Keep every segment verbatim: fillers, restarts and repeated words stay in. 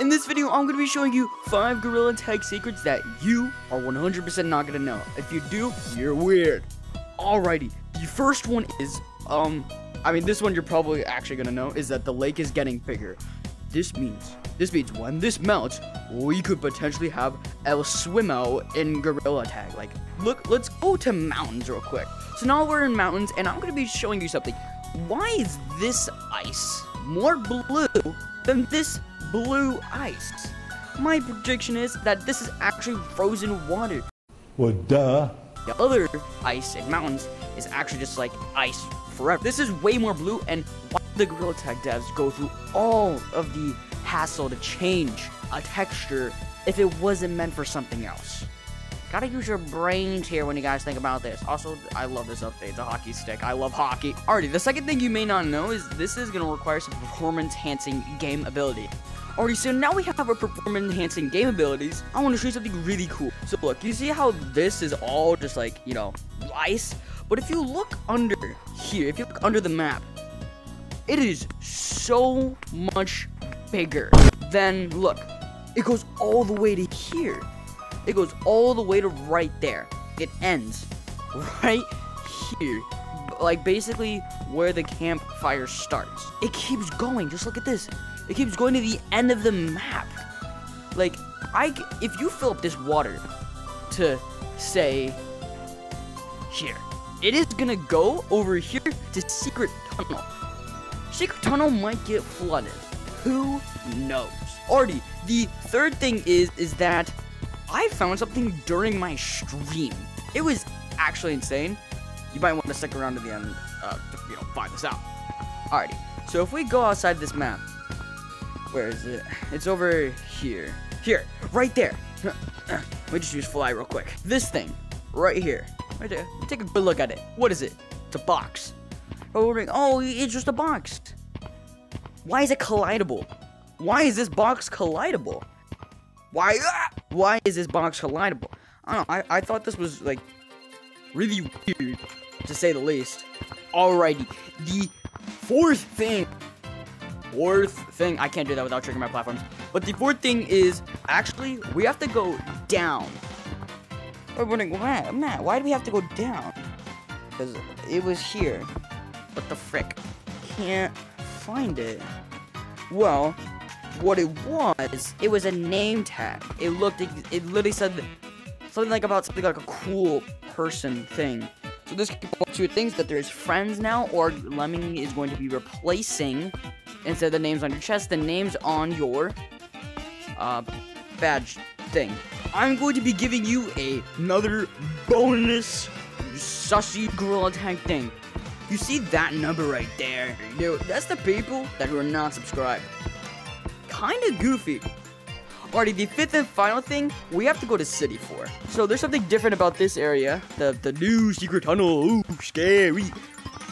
In this video, I'm going to be showing you five Gorilla Tag secrets that you are one hundred percent not going to know. If you do, you're weird. Alrighty, the first one is, um, I mean, this one you're probably actually going to know, is that the lake is getting bigger. This means, this means when this melts, we could potentially have a swim out in Gorilla Tag. Like, look, let's go to mountains real quick. So now we're in mountains, and I'm going to be showing you something. Why is this ice more blue than this blue ice? My prediction is that this is actually frozen water. Well, duh. The other ice in mountains is actually just like ice forever. This is way more blue, and why the Gorilla Tag devs go through all of the hassle to change a texture if it wasn't meant for something else? Gotta use your brains here when you guys think about this. Also, I love this update, the hockey stick. I love hockey. Alrighty, the second thing you may not know is this is gonna require some performance-enhancing game ability. Alrighty, so now we have our performance-enhancing game abilities. I wanna show you something really cool. So look, you see how this is all just like, you know, ice? But if you look under here, if you look under the map, it is so much bigger. Then look, it goes all the way to here. It goes all the way to right there. It ends right here. Like, basically where the campfire starts. It keeps going. Just look at this. It keeps going to the end of the map. Like, I, if you fill up this water to, say, here, it is going to go over here to Secret Tunnel. Secret Tunnel might get flooded. Who knows? Already, the third thing is, is that I found something during my stream. It was actually insane. You might want to stick around to the end uh, to, you know, find this out. Alrighty, so if we go outside this map, where is it? It's over here. Here, right there. Let me just use fly real quick. This thing, right here. Right there. Take a good look at it. What is it? It's a box. Oh, it's just a box. Why is it collidable? Why is this box collidable? Why? Ah! Why is this box collidable? I don't know. I, I thought this was, like, really weird, to say the least. Alrighty. The fourth thing. Fourth thing. I can't do that without triggering my platforms. But the fourth thing is, actually, we have to go down. We're wondering, why? Matt, why do we have to go down? Because it was here. What the frick? Can't find it. Well, what it was, it was a name tag. It looked, it, it literally said something like about something like a cool person thing. So this could point to things that there's friends now, or Lemmy is going to be replacing, instead of the names on your chest, the names on your uh, badge thing. I'm going to be giving you a, another bonus sussy Gorilla Tag thing. You see that number right there? Dude, that's the people that were not subscribed. Kinda goofy. Alrighty, the fifth and final thing, we have to go to City four. So there's something different about this area. The the new secret tunnel. Ooh, scary.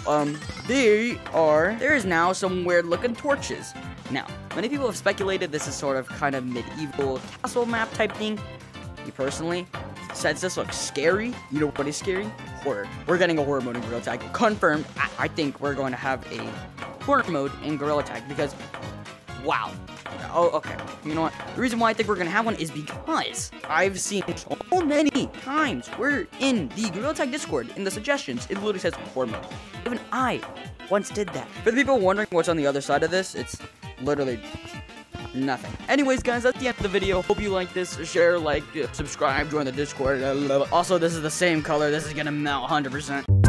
Um, they are there is now some weird looking torches. Now, many people have speculated this is sort of kind of medieval castle map type thing. Me personally, since this looks scary, you know what is scary? Horror. We're getting a horror mode in Gorilla Tag. Confirmed. I, I think we're going to have a horror mode in Gorilla Tag because wow. Oh, okay. You know what? The reason why I think we're gonna have one is because I've seen so many times we're in the Gorilla Tag Discord in the suggestions. It literally says horror mode. Even I once did that. For the people wondering what's on the other side of this, it's literally nothing. Anyways, guys, that's the end of the video. Hope you like this. Share, like, subscribe, join the Discord. I love it. Also, this is the same color. This is gonna melt one hundred percent.